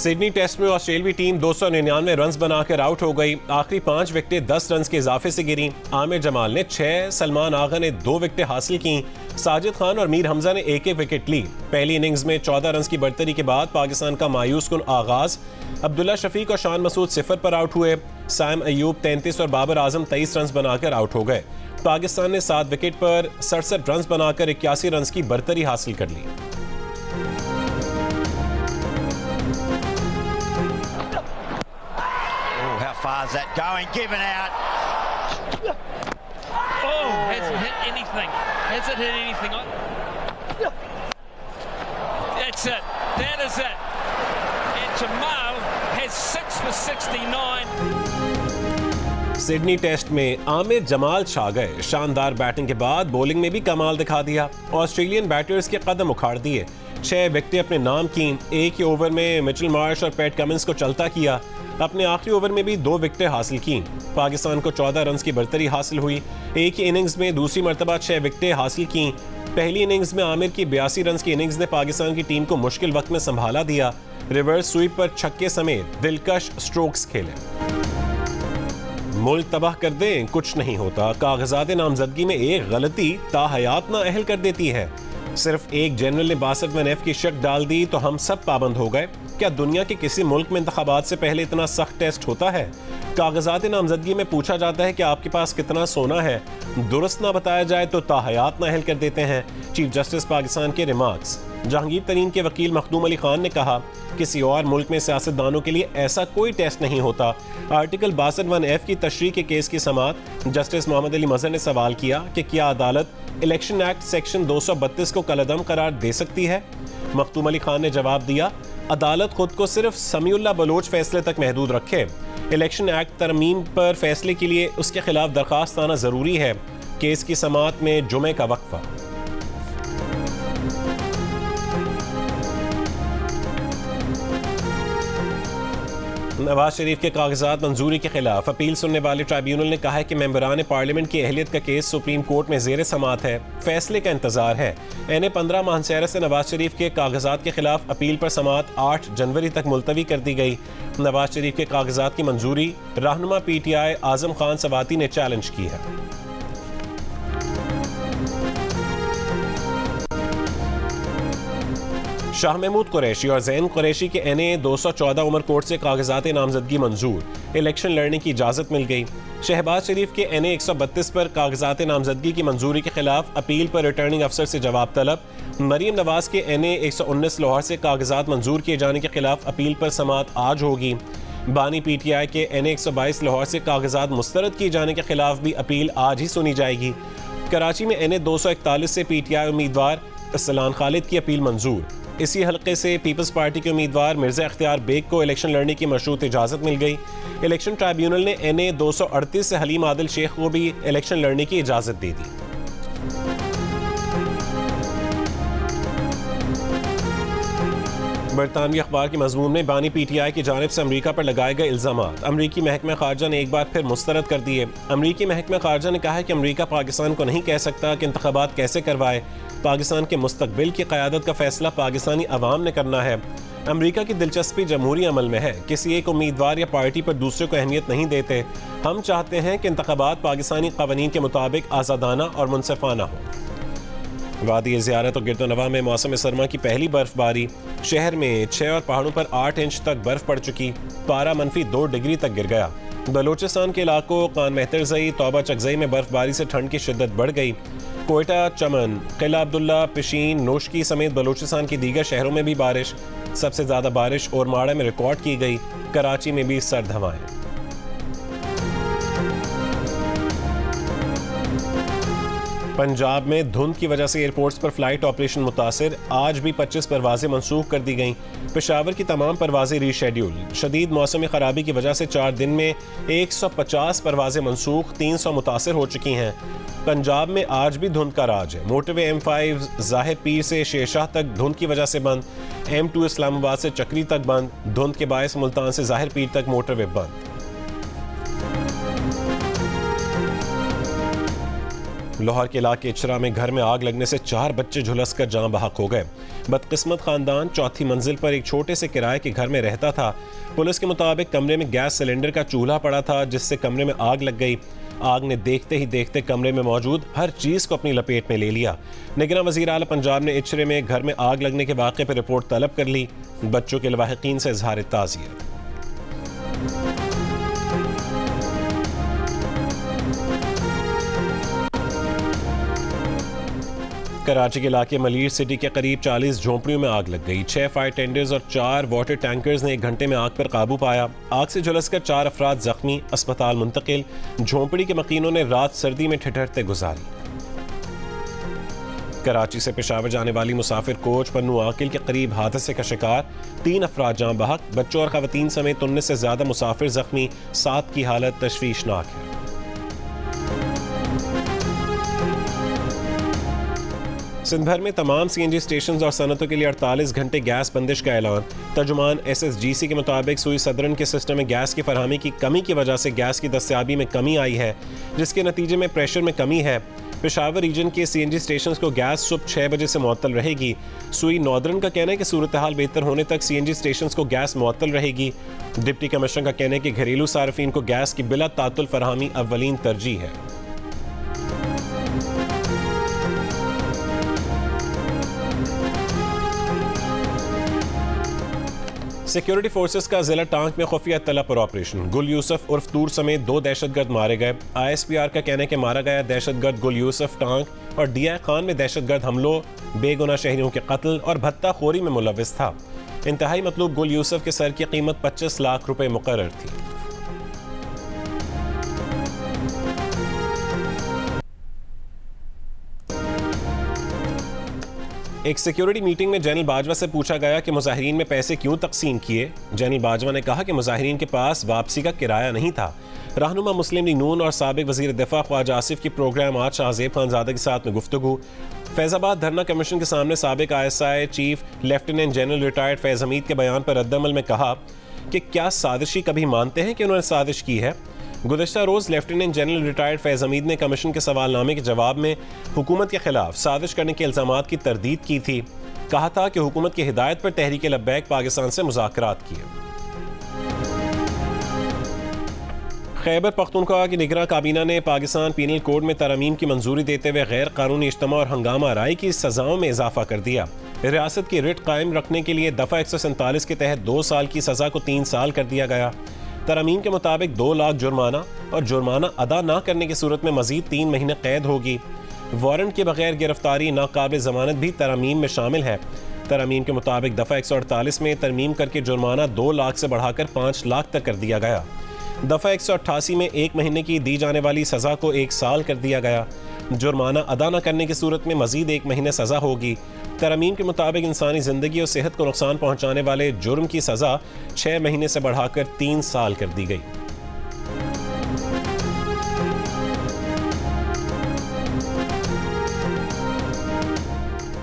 Sydney test में ऑस्ट्रेलियाई team 299 run बनाकर आउट हो गई। आखिरी 5 विकेटें 10 रन के इजाफे से गिरी। आमिर जमाल ने 6, सलमान आगा ने 2 विकेटें हासिल की। साजिद खान और मीर हमजा ने 1-1 विकेट ली। पहली इनिंग्स में 14 रन की बढ़तरी के बाद पाकिस्तान का मायूसकुन आगाज। अब्दुल्ला शफीक और शान मसूद 0 पर आउट हुए। सैम अयूब 33 और बाबर आजम 23 रन बनाकर आउट हो गए। पाकिस्तान ने 7 विकेट पर 67 रन बनाकर 81 रन की बढ़तरी हासिल कर ली। Far's that going, given out. Oh, has it hit anything? Has it hit anything? That's it. That is it. And Jamal has 6 for 69. Sydney test में आमिर जमाल छा गए। शानदार बैटिंग के बाद बॉलिंग में भी कमाल दिखा दिया। ऑस्ट्रेलियन बैटर्स के कदम उखाड़ दिए। 6 विकेटें अपने नाम की। एक ही ओवर में मिचेल मार्श और पैट कमिंस को चलता किया। अपने आखिरी ओवर में भी 2 विकेटें हासिल की। पाकिस्तान को 14 रन की बढ़तरी हासिल हुई। एक ही इनिंग्स में दूसरी मरतबा 6 विकेटें हासिल की। पहली इनिंग्स में आमिर की 82 रन की इनिंग्स ने पाकिस्तान की टीम को मुश्किल वक्त में संभाला दिया। रिवर्स स्वीप पर छक्के समेत दिलकश स्ट्रोक्स खेले। मुल्क तबाह कर दें कुछ नहीं होता। कागजात नामजदगी में एक गलती ताहयात ना अहल कर देती है। सिर्फ एक जनरल ने 62 मनफ की शक डाल दी तो हम सब पाबंद हो गए। क्या दुनिया के किसी मुल्क में इंतखाबात से पहले इतना सख्त टेस्ट होता है? कागजात नामजदगी में पूछा जाता है कि आपके पास कितना सोना है। दुरुस्त ना बताया जाए तो ताहयात नाअहल कर देते हैं। चीफ जस्टिस पाकिस्तान के रिमार्क्स। जहांगीर तरीन के वकील मखदूम अली खान ने कहा, किसी और मुल्क में सियासतदानों के लिए ऐसा कोई टेस्ट नहीं होता। आर्टिकल 62(1)(f) की तशरीह के केस की समाअत जस्टिस मोहम्मद अली मजहर ने सवाल किया कि क्या अदालत इलेक्शन एक्ट सेक्शन 232 को कलअदम करार दे सकती है। मखदूम अली खान ने जवाब दिया, अदालत खुद को सिर्फ समीउल अल्लाह बलोच फैसले तक महदूद रखे। इलेक्शन एक्ट तरमीम पर फैसले के लिए उसके खिलाफ दरख्वास्त आना ज़रूरी है। केस की समाअत में जुमे का वक्फा। नवाज शरीफ के कागजात मंजूरी के खिलाफ अपील सुनने वाले ट्राइब्यूनल ने कहा है कि मेंबरान पार्लियामेंट की अहलियत का केस सुप्रीम कोर्ट में जेर समात है। फैसले का इंतजार है। NA-15 माहसरा से नवाज शरीफ के कागजात के खिलाफ अपील पर समात 8 जनवरी तक मुलतवी कर दी गई। नवाज शरीफ के कागजात की मंजूरी रहनुमा PTI आजम खान स्वाती ने चैलेंज की है। शाह महमूद कुरैशी और जैन कुरैशी के NA-214 उमर कोर्ट से कागजात नामजदगी मंजूर। इलेक्शन लड़ने की इजाज़त मिल गई। शहबाज शरीफ के NA-132 पर कागजात नामजदगी की मंजूरी के खिलाफ अपील पर रिटर्निंग अफसर से जवाब तलब। मरीम नवाज के NA-119 लाहौर से कागजात मंजूर किए जाने के खिलाफ अपील पर समात आज होगी। बानी PTI के NA-122 लाहौर से कागजात मुस्तरद किए जाने के खिलाफ भी अपील आज ही सुनी जाएगी। कराची में NA-241 से PTI उम्मीदवार सलान खालिद की अपील मंजूर। इसी हलके से पीपल्स पार्टी के उम्मीदवार मिर्जा अख्तियार बेग को इलेक्शन लड़ने की मशरूत इजाज़त मिल गई। इलेक्शन ट्राइब्यूनल ने NA-238 से हलीम आदिल शेख को भी इलेक्शन लड़ने की इजाज़त दे दी। बरतानवी अखबार के मजमून में बानी PTI की जानिब से अमरीका पर लगाए गए इल्ज़ाम अमरीकी महकमा खारजा ने एक बार फिर मुस्तरद कर दिए। अमरीकी महकमा खारजा ने कहा है कि अमरीका पाकिस्तान को नहीं कह सकता कि इंतखाबात कैसे करवाए। पाकिस्तान के मुस्तकबिल की क़यादत का फैसला पाकिस्तानी अवाम ने करना है। अमरीका की दिलचस्पी जमहूरी अमल में है। किसी एक उम्मीदवार या पार्टी पर दूसरे को अहमियत नहीं देते। हम चाहते हैं कि इंतखाबात पाकिस्तानी क़वानीन के मुताबिक आज़ादाना और मुनसिफाना हो। वादी ज़ियारत और गिरदोनवा में मौसम सरमा की पहली बर्फबारी। शहर में 6 और पहाड़ों पर 8 इंच तक बर्फ पड़ चुकी। पारा -2 डिग्री तक गिर गया। बलोचिस्तान के इलाकों कान महतरजई, तौबा चकजई में बर्फबारी से ठंड की शिद्दत बढ़ गई। कोयटा, चमन, किला अब्दुल्ला, पिशीन, नोशकी समेत बलोचिस्तान के दीगर शहरों में भी बारिश। सबसे ज़्यादा बारिश और माड़ा में रिकॉर्ड की गई। कराची में भी सर्द हवाएँ। पंजाब में धुंध की वजह से एयरपोर्ट्स पर फ्लाइट ऑपरेशन मुतासिर। आज भी 25 परवाज़ें मनसूख कर दी गईं। पेशावर की तमाम परवाज़ें रीशेड्यूल। शदीद मौसम खराबी की वजह से 4 दिन में 150 परवाज़ें मनसूख, 300 मुतासिर हो चुकी हैं। पंजाब में आज भी धुंध का राज है। मोटरवे M5 ज़ाहिर पीर से शेरशाह तक धुंध की वजह से बंद। M2 इस्लामाबाद से चक्री तक बंद। धुंध के बायस मुल्तान से ज़ाहिर पीर तक मोटरवे बंद। लाहौर के इलाके इचरा में घर में आग लगने से 4 बच्चे झुलस कर जान बहक हो गए। बदकिस्मत खानदान 4वीं मंजिल पर एक छोटे से किराए के घर में रहता था। पुलिस के मुताबिक कमरे में गैस सिलेंडर का चूल्हा पड़ा था जिससे कमरे में आग लग गई। आग ने देखते ही देखते कमरे में मौजूद हर चीज़ को अपनी लपेट में ले लिया। निगरान वज़ीर आला पंजाब ने इचरे में घर में आग लगने के वाक़े पर रिपोर्ट तलब कर ली। बच्चों के लवाहकीन से इजहार ताज़ियत। कराची के इलाके मलीर सिटी के करीब 40 झोंपड़ियों में आग लग गई। 6 फायर टेंडर्स और 4 वाटर टैंकर्स ने 1 घंटे में आग पर काबू पाया। आग से झुलसकर 4 अफराद जख्मी, अस्पताल मुंतकिल। झोंपड़ी के मकीनों ने रात सर्दी में ठिठुरते गुजारी। कराची से पेशावर जाने वाली मुसाफिर कोच पन्नू आकिल के करीब हादसे का शिकार। 3 अफराद जान बहक, बच्चों और खवातीन समेत 19 से ज्यादा मुसाफिर जख्मी। 7 की हालत तशवीशनाक है। सिंध भर में तमाम CNG स्टेशन और सनतों के लिए 48 घंटे गैस बंदिश का ऐलान। तर्जुमान SSGC के मुताबिक सूई सदरन के सिस्टम में गैस की फरहमी की कमी की वजह से गैस की दस्तियाबी में कमी आई है, जिसके नतीजे में प्रेशर में कमी है। पेशावर रीजन के CNG स्टेशन को गैस सुबह 6 बजे से मुअत्तल रहेगी। सूई नौदरन का कहना है कि सूरत हाल बेहतर होने तक CNG स्टेशन को गैस मुअत्तल रहेगी। डिप्टी कमिश्नर का कहना है कि घरेलू सार्फिन को गैस की बिला तातुल फरहमी अवलीन तरजीह है। सिक्योरिटी फोर्सेस का जिला टांग में खुफिया तला पर ऑपरेशन। गुल यूसफ उर्फ तूर समेत 2 दहशतगर्द मारे गए। ISPR का कहना है कि मारा गया दहशतगर्द गुल यूसफ टांग और DI खान में दहशतगर्द हमलों, बेगुनाह शहरियों के कत्ल और भत्ताखोरी में मुलविस था। इंतहाई मतलूब गुल यूसफ के सर की कीमत 25 लाख रुपए मुकर्रर थी। एक सिक्योरिटी मीटिंग में जनरल बाजवा से पूछा गया कि मुजाहिरीन में पैसे क्यों तकसीम किए। जनरल बाजवा ने कहा कि मुजाहिरीन के पास वापसी का किराया नहीं था। रहनुमा मुस्लिम लीग नून और साबिक वज़ीर दिफा ख्वाजा आसिफ की प्रोग्राम आज शाहज़ेब खानज़ादा के साथ में गुफ्तगू। फैज़ाबाद धरना कमीशन के सामने साबिक ISI chief lieutenant general retired Faiz Hameed के बयान पर रद्दमल में कहा कि क्या साजिशी कभी मानते हैं कि उन्होंने साजिश की है। गुज़श्ता रोज़ lieutenant general retired Faiz Hameed ने कमीशन के सवालनामे के जवाब में हुकूमत के खिलाफ साजिश करने के इल्ज़ामात की तरदीद की थी। कहा था कि हुकूमत की हिदायत पर तहरीक-ए-लब्बैक पाकिस्तान से मुज़ाकरात किए। खैबर पख्तूनख्वा की निगरां काबीना ने पाकिस्तान पीनल कोड में तरमीम की मंजूरी देते हुए गैर कानूनी इज्तमा और हंगामा राय की सजाओं में इजाफा कर दिया। रियासत की रिट कायम रखने के लिए दफ़ा 147 के तहत 2 साल की सज़ा को 3 साल कर दिया गया। तरमीम के मुताबिक 2 लाख जुर्माना और जुर्माना अदा ना करने की सूरत में मज़ीद 3 महीने कैद होगी। वारंट के बगैर गिरफ्तारी नाकाबिल जमानत भी तरमीम में शामिल है। तरमीम के मुताबिक दफ़ा 148 में तरमीम करके जुर्माना 2 लाख से बढ़ाकर 5 लाख तक कर दिया गया। दफ़ा 188 में 1 महीने की दी जाने वाली सज़ा को 1 साल कर दिया गया। जुर्माना अदा न करने की सूरत में मज़ीद 1 महीने सज़ा होगी। तरमीम के मुताबिक इंसानी ज़िंदगी और सेहत को नुकसान पहुँचाने वाले जुर्म की सज़ा 6 महीने से बढ़ाकर 3 साल कर दी गई।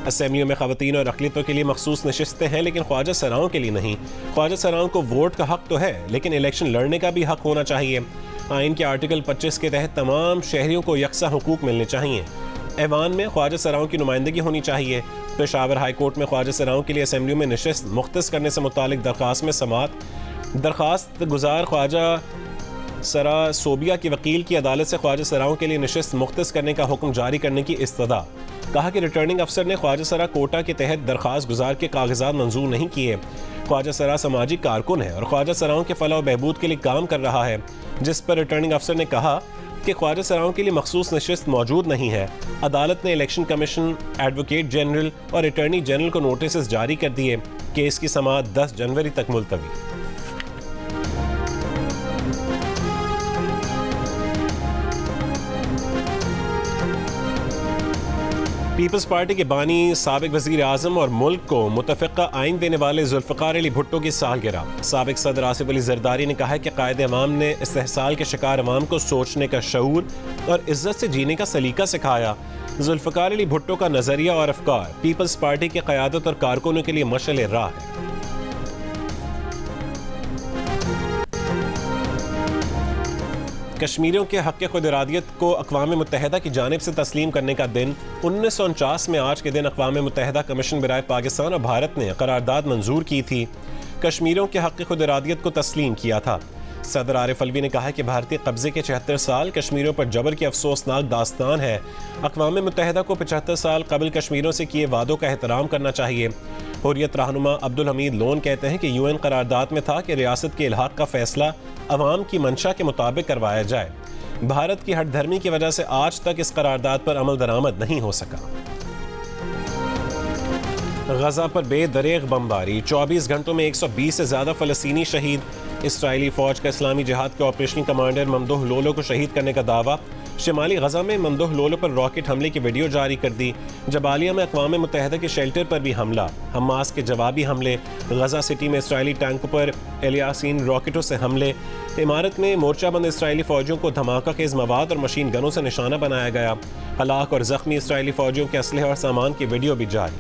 असेंबलियों में खवातीन और अक़लियतों के लिए मखसूस नशिस्तें हैं, लेकिन ख्वाजा सराओं के लिए नहीं। ख्वाजा सराओं को वोट का हक़ तो है, लेकिन इलेक्शन लड़ने का भी हक़ होना चाहिए। आइन के आर्टिकल 25 के तहत तमाम शहरियों को यकसा हुकूक मिलने चाहिए। ऐवान में ख्वाजा सराओं की नुमाइंदगी होनी चाहिए। पेशावर हाई कोर्ट में ख्वाजा सराओं के लिए असेंबलियों में नशिस्त मुख्तस करने से मुतालिक दरख्वास्त में समाअत। दरख्वास्त गुजार ख्वाजा सरा सोबिया के वकील की अदालत से ख्वाजा सराओं के लिए नशिस्त मुख्तस करने का हुक्म जारी करने की इस्तदा। कहा कि रिटर्निंग अफसर ने ख्वाजा सरा कोटा के तहत दरख्वास्त गुजार के कागजात मंजूर नहीं किए। ख्वाजा सरा समाजी कारकुन है और ख्वाजा सराओं के फलाह बहबूद के लिए काम कर रहा है, जिस पर रिटर्निंग अफसर ने कहा कि ख्वाजा सराओं के लिए मखसूस नशिस्त मौजूद नहीं है। अदालत ने इलेक्शन कमीशन, एडवोकेट जनरल और अटर्नी जनरल को नोटिस जारी कर दिए। केस की समाअत 10 जनवरी तक मुलतवी। पीपल्स पार्टी के बानी साबिक वज़ीर आज़म और मुल्क को मुतफ़िक़ा आइन देने वाले ज़ुल्फ़िकार अली भुट्टो की सालगिरह। साबिक सदर आसिफ अली जरदारी ने कहा है कि कायदे अवाम ने इस्तेहसाल के शिकार अवाम को सोचने का शऊर और इज़्ज़त से जीने का सलीका सिखाया। ज़ुल्फ़िकार अली भुट्टो का नज़रिया और अफकार पीपल्स पार्टी की क़यादत और कारकुनों के लिए मशाल राह है। कश्मीरियों के हक़ खुद इरादियत को अक़वाम मुत्तहदा की जानिब से तस्लीम करने का दिन 1949 में आज के दिन अक़वाम मुत्तहदा कमीशन बराए पाकिस्तान और भारत ने करारदाद मंजूर की थी। कश्मीरियों के हक़ खुद इरादियत को तस्लीम किया था। सदर आरिफ अलवी ने कहा कि भारतीय कब्जे के 76 साल कश्मीरियों पर जबर की अफसोसनाक दास्तान है। अक़वाम मुत्तहदा को 75 साल कबल कश्मीरियों से किए वादों का एहतराम करना चाहिए। हुर्रियत रहनुमा अब्दुल हमीद लोन कहते हैं कि UN करारदाद में था कि रियासत के इल्हाक का फैसला अवाम की मंशा के मुताबिक करवाया जाए। भारत की हठधर्मी की वजह से आज तक इस करारदाद पर अमल दरामद नहीं हो सका। गजा पर बेदरेग बमबारी, 24 घंटों में 120 से ज़्यादा फ़लस्तीनी शहीद। इसराइली फ़ौज का इस्लामी जिहाद के ऑपरेशन कमांडर ममदूह लोलो को शहीद करने का दावा। शिमाली गजा में ममदूह लोलो पर रॉकेट हमले की वीडियो जारी कर दी। जबालिया में अक़वाम मुत्तहदा के शेल्टर पर भी हमला, हमास के जवाबी हमले। गजा सिटी में इसराइली टैंकों पर एलियासिन रॉकेटों से हमले। इमारत में मोर्चाबंद इसराइली फ़ौजियों को धमाका खेज मवाद और मशीन गनों से निशाना बनाया गया। हलाक और ज़ख्मी इसराइली फ़ौजियों के असलहे और सामान की वीडियो भी जारी।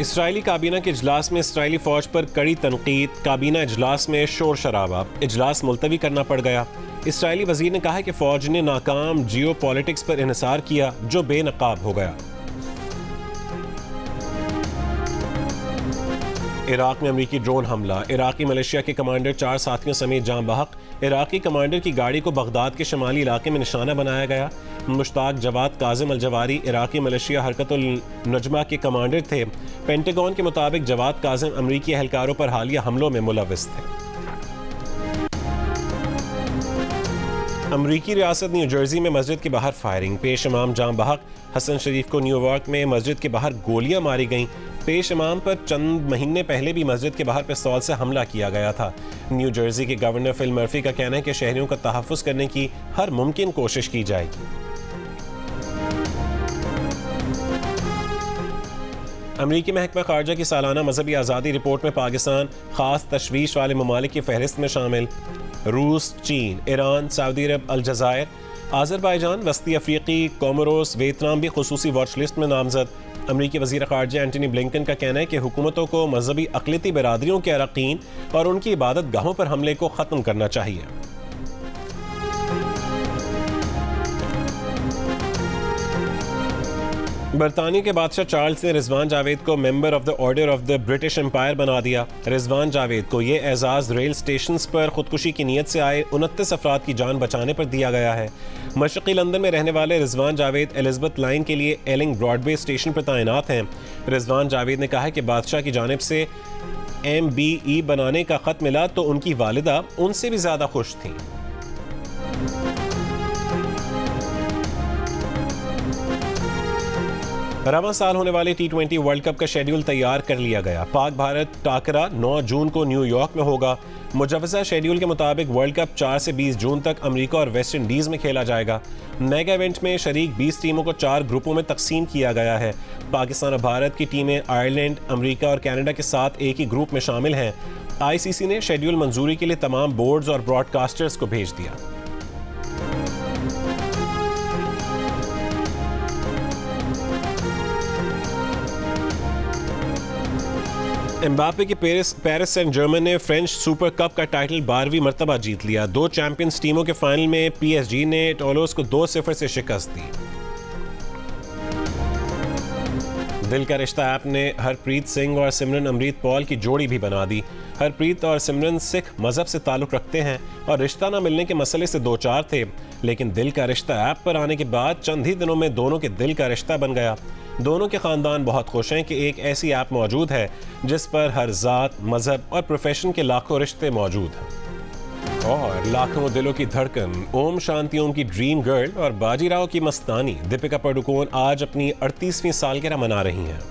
इसराइली काबीना के इजलास में इसराइली फ़ौज पर कड़ी तनकीद। काबीना इजलास में शोर शराबा, इजलास मुलतवी करना पड़ गया। इसराइली वज़ीर ने कहा कि फ़ौज ने नाकाम जियो पॉलिटिक्स पर इन्हिसार किया जो बेनकाब हो गया। इराक़ में अमरीकी ड्रोन हमला, इराक़ी मलेशिया के कमांडर 4 साथियों समेत जान बहक। इराक़ी कमांडर की गाड़ी को बगदाद के शमाली इलाके में निशाना बनाया गया। मुश्ताक जवाद काज़िम अलजवारी इराक़ी मलेशिया हरकतुल नजमा के कमांडर थे। पेंटागन के मुताबिक जवाद काज़िम अमरीकी अहलकारों पर हालिया हमलों में मुलविस थे। अमरीकी रियासत न्यू जर्सी में मस्जिद के बाहर फायरिंग, पेश इमाम जाम बहक। हसन शरीफ को न्यूयॉर्क में मस्जिद के बाहर गोलियां मारी गईं। पेश इमाम पर चंद महीने पहले भी मस्जिद के बाहर पिस्तौल से हमला किया गया था। न्यू जर्सी के गवर्नर फिल मर्फी का कहना है कि शहरियों का तहफ़्फ़ुज़ करने की हर मुमकिन कोशिश की जाएगी। अमरीकी महकमा खारजा की सालाना मजहबी आज़ादी रिपोर्ट में पाकिस्तान ख़ास तशवीश वाले ममालिक की फहरिस्त में शामिल। रूस, चीन, ईरान, सऊदी अरब, अलजज़ायर, आज़रबाईजान, वस्ती अफ्रीकी, कोमोरोस, वियतनाम भी खुसूसी वॉच लिस्ट में नामजद। अमरीकी वज़ीर ख़ारजा एंटनी ब्लिंकन का कहना है कि हुकूमतों को मजहबी अक़लियती बिरादरियों के अरकान और उनकी इबादत गाहों पर हमले को ख़त्म करना चाहिए। बरतानिया के बादशाह चार्ल्स ने रिजवान जावेद को member of the order of the British empire बना दिया। रिजवान जावेद को ये एजाज़ रेल स्टेशंस पर खुदकुशी की नीयत से आए 29 अफराद की जान बचाने पर दिया गया है। मशरक़ी लंदन में रहने वाले रिजवान जावेद एलिज़ाबेथ लाइन के लिए एलिंग ब्रॉडवे स्टेशन पर तैनात हैं। रिजवान जावेद ने कहा है कि बादशाह की जानिब से MBE बनाने का ख़त मिला तो उनकी वालिदा उनसे भी ज़्यादा खुश थीं। रवां साल होने वाले T20 वर्ल्ड कप का शेड्यूल तैयार कर लिया गया। पाक भारत टाकरा 9 जून को न्यूयॉर्क में होगा। मुजवजा शेड्यूल के मुताबिक वर्ल्ड कप 4 से 20 जून तक अमेरिका और वेस्ट इंडीज़ में खेला जाएगा। मेगा इवेंट में शरीक 20 टीमों को 4 ग्रुपों में तकसीम किया गया है। पाकिस्तान और भारत की टीमें आयरलैंड, अमरीका और कैनेडा के साथ एक ही ग्रुप में शामिल हैं। ICC ने शेड्यूल मंजूरी के लिए तमाम बोर्ड्स और ब्रॉडकास्टर्स को भेज दिया। एम्बापे के पेरिस सेंट जर्मन ने फ्रेंच सुपर कप का टाइटल 12वीं मरतबा जीत लिया। 2 चैंपियंस टीमों के फाइनल में PSG ने टोलोस को 2-0 से शिकस्त दी। दिल का रिश्ता ऐप ने हरप्रीत सिंह और सिमरन अमरीत पॉल की जोड़ी भी बना दी। हरप्रीत और सिमरन सिख मजहब से ताल्लुक़ रखते हैं और रिश्ता न मिलने के मसले से दो चार थे, लेकिन दिल का रिश्ता ऐप पर आने के बाद चंद ही दिनों में दोनों के दिल का रिश्ता बन गया। दोनों के ख़ानदान बहुत खुश हैं कि एक ऐसी ऐप मौजूद है जिस पर हर ज़ात, मज़हब और प्रोफेशन के लाखों रिश्ते मौजूद हैं और लाखों दिलों की धड़कन। ओम शांति ओम की ड्रीम गर्ल और बाजीराव की मस्तानी दीपिका पादुकोण आज अपनी 38वीं सालगिरह मना रही हैं।